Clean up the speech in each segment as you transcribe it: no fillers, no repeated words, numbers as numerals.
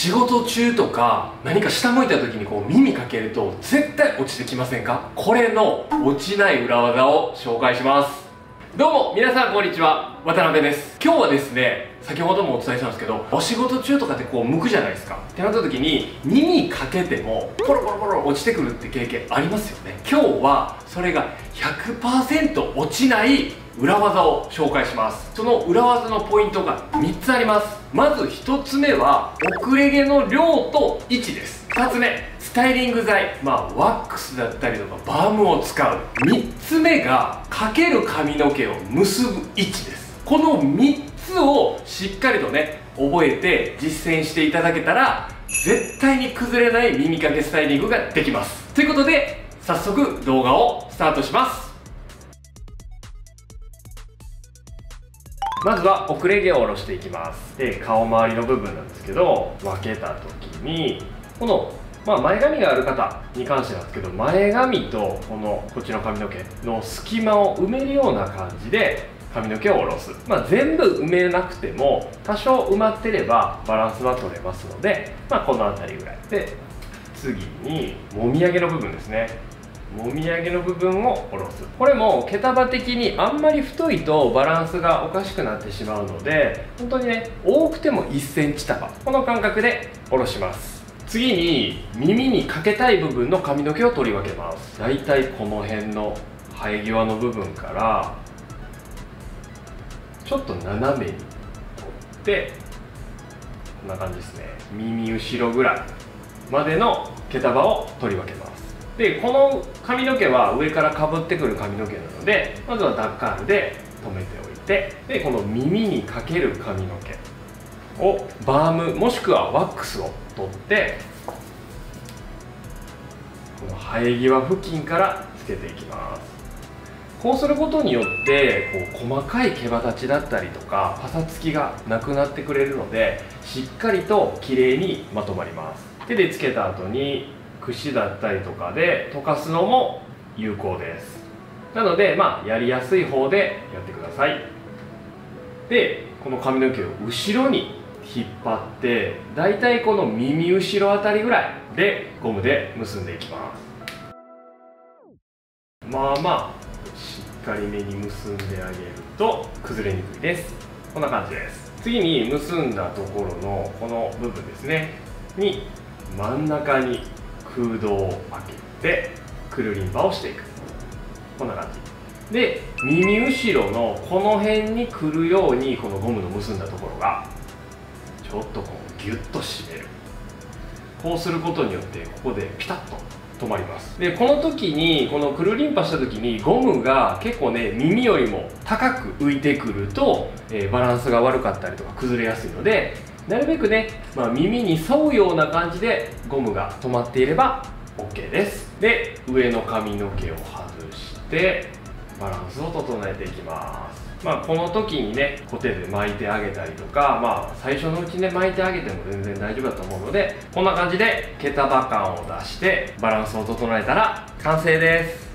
仕事中とか何か下向いた時にこう耳かけると絶対落ちてきませんか？これの落ちない裏技を紹介します。どうも皆さんこんにちは、渡辺です。今日はですね、先ほどもお伝えしたんですけど、お仕事中とかってこう向くじゃないですか。ってなった時に耳かけてもポロポロポロ落ちてくるって経験ありますよね。今日はそれが 100% 落ちない裏技を紹介します。その裏技のポイントが3つあります。まず1つ目は遅れ毛の量と位置です。2つ目スタイリング剤、ワックスだったりとかバームを使う。3つ目がかける髪の毛を結ぶ位置です。この3つをしっかりとね覚えて実践していただけたら絶対に崩れない耳かけスタイリングができます。ということで早速動画をスタートします。まずは遅れ毛を下ろしていきます。で、顔周りの部分なんですけど、分けた時にこの、前髪がある方に関してなんですけど、前髪とこっちの髪の毛の隙間を埋めるような感じで髪の毛を下ろす。全部埋めなくても多少埋まってればバランスは取れますので、この辺りぐらいで、次にもみあげの部分ですね。もみあげの部分を下ろす。これも毛束的にあんまり太いとバランスがおかしくなってしまうので、本当にね、多くても 1cm 束、この間隔で下ろします。次に耳にかけたい部分の髪の毛を取り分けます。だいたいこの辺の生え際の部分からちょっと斜めに取って、こんな感じですね。耳後ろぐらいまでの毛束を取り分けます。で、この髪の毛は上からかぶってくる髪の毛なので、まずはダッカールで留めておいて、でこの耳にかける髪の毛をバームもしくはワックスを取って、この生え際付近からつけていきます。こうすることによってこう細かい毛羽立ちだったりとかパサつきがなくなってくれるので、しっかりときれいにまとまります。手でつけた後に櫛だったりとかで溶かすのも有効です。なので、やりやすい方でやってください。で、この髪の毛を後ろに引っ張って、だいたいこの耳後ろあたりぐらいでゴムで結んでいきます。しっかりめに結んであげると崩れにくいです。こんな感じです。次に結んだところのこの部分ですねに、真ん中に空洞を開けてくるリンパをしていく。こんな感じで、耳後ろのこの辺にくるように、このゴムの結んだところがちょっとこうギュッと締める。こうすることによってここでピタッと止まります。で、この時にこのくるリンパした時にゴムが結構ね、耳よりも高く浮いてくると、バランスが悪かったりとか崩れやすいので、なるべくね、耳に沿うような感じでゴムが止まっていれば OK です。で、上の髪の毛を外してバランスを整えていきます。この時にね、コテで巻いてあげたりとか、最初のうちね、巻いてあげても全然大丈夫だと思うので、こんな感じで毛束感を出してバランスを整えたら完成です。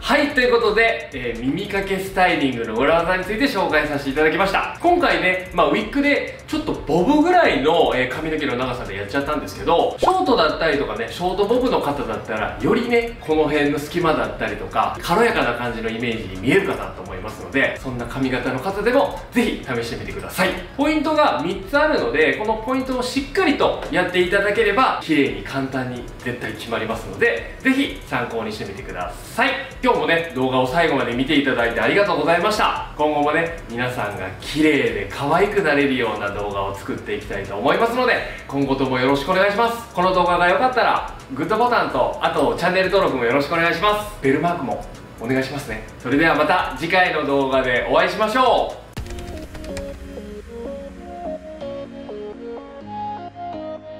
はい、ということで、耳かけスタイリングの裏技について紹介させていただきました。今回ね、ウィッグでちょっとボブぐらいの、髪の毛の長さでやっちゃったんですけど、ショートだったりとかね、ショートボブの方だったらよりね、この辺の隙間だったりとか軽やかな感じのイメージに見えるかなと思いますので、そんな髪型の方でもぜひ試してみてください。ポイントが3つあるので、このポイントをしっかりとやっていただければ綺麗に簡単に絶対決まりますので、ぜひ参考にしてみてください。今日もね、動画を最後まで見ていただいてありがとうございました。今後もね、皆さんが綺麗で可愛くなれるような動画を作っていきたいと思いますので、今後ともよろしくお願いします。この動画が良かったらグッドボタンと、あとチャンネル登録もよろしくお願いします。ベルマークもお願いしますね。それではまた次回の動画でお会いしましょう。